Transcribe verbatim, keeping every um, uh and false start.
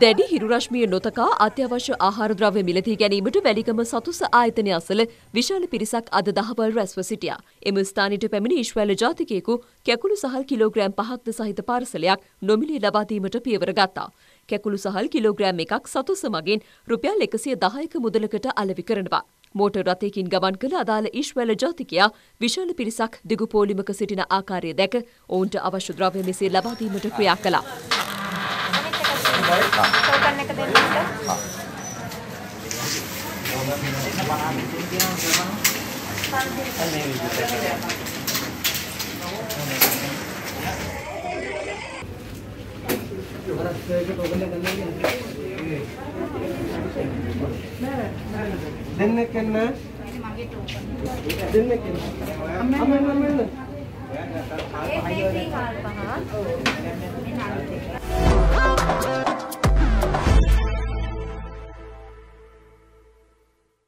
දැඩි හිරුරශ්මිය නොතකා අත්‍යවශ්‍ය ආහාර ද්‍රව්‍ය මිලදී ගැනීමට වැලිගම සතුස ආයතනය අසල විශාල පිරිසක් අද දහවල් රැස්ව සිටියා. එම ස්ථානයට පැමිණි ඊශ්වැල්ල ජාතිකයෙකු කැකුළු සහල් කිලෝග්‍රෑම් පහක්ද සහිත පාර්සලයක් නොමිලේ ලබා දීමට පියවර ගත්තා. කැකුළු සහල් කිලෝග්‍රෑම් එකක් සතුස මගින් රුපියල් එකසිය දහයක මුදලකට අලෙවි කරනවා. මෝටර් රථයකින් ගමන් කළ අදාළ ඊශ්වැල්ල ජාතිකයා විශාල පිරිසක් දිගු පොලිමක සිටින ආකාරය දැක ඔවුන්ට අවශ්‍ය ද්‍රව්‍ය මෙසේ ලබා දීමට ක්‍රියා කළා. दिन में करना दिन में करना हमें हमें हमें